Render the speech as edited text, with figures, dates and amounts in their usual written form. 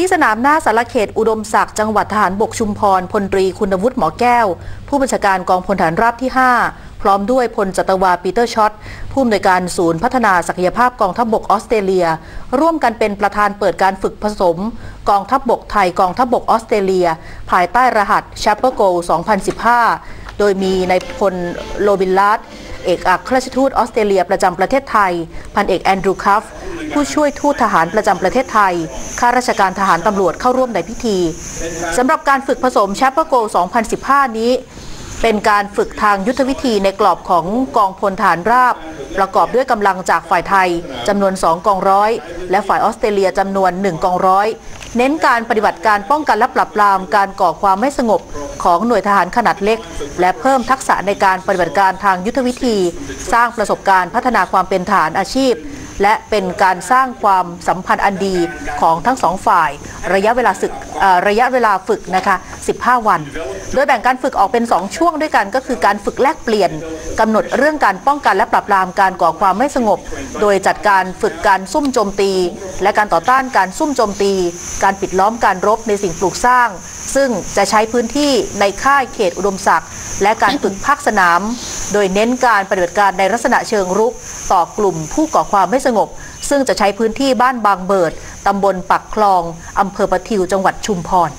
ที่สนามหน้าสารเขตอุดมศักดิ์จังหวัดทหารบกชุมพรพลตรีคุณวุฒิหมอแก้วผู้บัญชาการกองพลทหารราบที่5พร้อมด้วยพลจัตวาปีเตอร์ช็อตผู้อำนวยการศูนย์พัฒนาศักยภาพกองทัพบกออสเตรเลียร่วมกันเป็นประธานเปิดการฝึกผสมกองทัพบกไทยกองทัพบกออสเตรเลียภายใต้รหัส Chapel Gold 2015โดยมีนายพลโรบินลัดเอกอัครราชทูตออสเตรเลียประจำประเทศไทยพันเอกแอนดรูว์คัฟผู้ช่วยทูตทหารประจำประเทศไทยข้าราชการทหารตำรวจเข้าร่วมในพิธีสำหรับการฝึกผสมแชปเปอร์โก2015นี้เป็นการฝึกทางยุทธวิธีในกรอบของกองพลทหารราบประกอบด้วยกำลังจากฝ่ายไทยจำนวน2กองร้อยและฝ่ายออสเตรเลียจำนวน1กองร้อยเน้นการปฏิบัติการป้องกันและปราบปรามการก่อความไม่สงบของหน่วยทหารขนาดเล็กและเพิ่มทักษะในการปฏิบัติการทางยุทธวิธีสร้างประสบการณ์พัฒนาความเป็นทหารอาชีพและเป็นการสร้างความสัมพันธ์อันดีของทั้งสองฝ่ายระยะเวลาฝึกนะคะ15วันโดยแบ่งการฝึกออกเป็น2ช่วงด้วยกันก็คือการฝึกแลกเปลี่ยนกำหนดเรื่องการป้องกันและปราบปรามการก่อความไม่สงบโดยจัดการฝึกการซุ่มโจมตีและการต่อต้านการซุ่มโจมตีการปิดล้อมการรบในสิ่งปลูกสร้างซึ่งจะใช้พื้นที่ในค่ายเขตอุดมศักดิ์และการฝึกภาคสนามโดยเน้นการปฏิบัติการในลักษณะเชิงรุกต่อกลุ่มผู้ก่อความไม่สงบซึ่งจะใช้พื้นที่บ้านบางเบิดตำบลปักคลองอำเภอปะทิวจังหวัดชุมพร